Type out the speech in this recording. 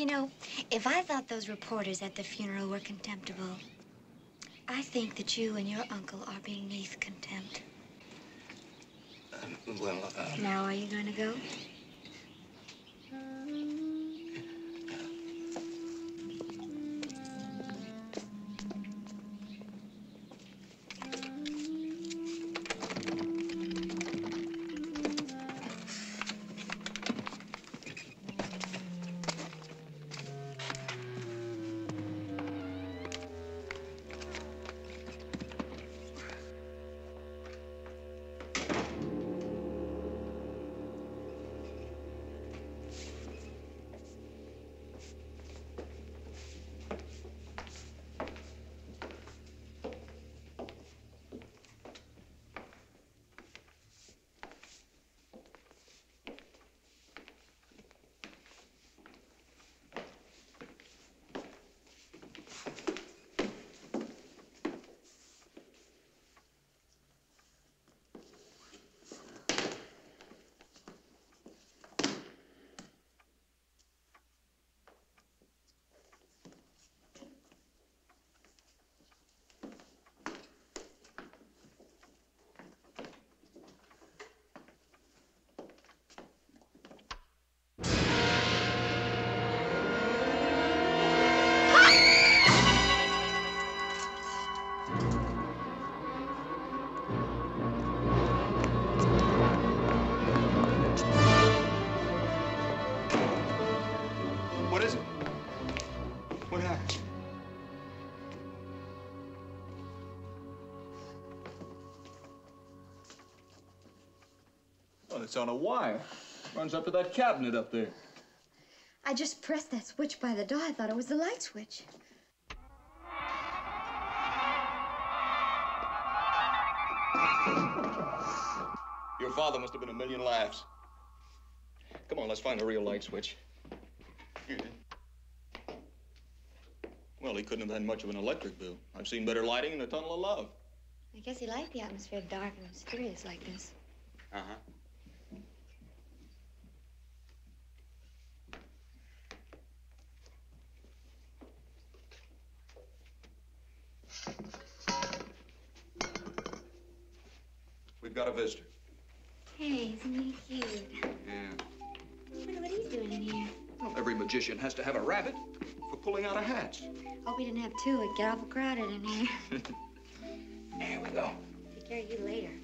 You know, if I thought those reporters at the funeral were contemptible, I think that you and your uncle are beneath contempt. Now, are you going to go? It's on a wire. Runs up to that cabinet up there. I just pressed that switch by the door. I thought it was the light switch. Your father must have been a million laughs. Come on, let's find a real light switch. Well, he couldn't have had much of an electric bill. I've seen better lighting in the Tunnel of Love. I guess he liked the atmosphere of dark and mysterious like this. Uh-huh. We've got a visitor. Hey, isn't he cute? Yeah. I wonder what he's doing in here. Well, every magician has to have a rabbit for pulling out of hats. Hope we didn't have two. It'd get awful crowded in here. There we go. Take care of you later.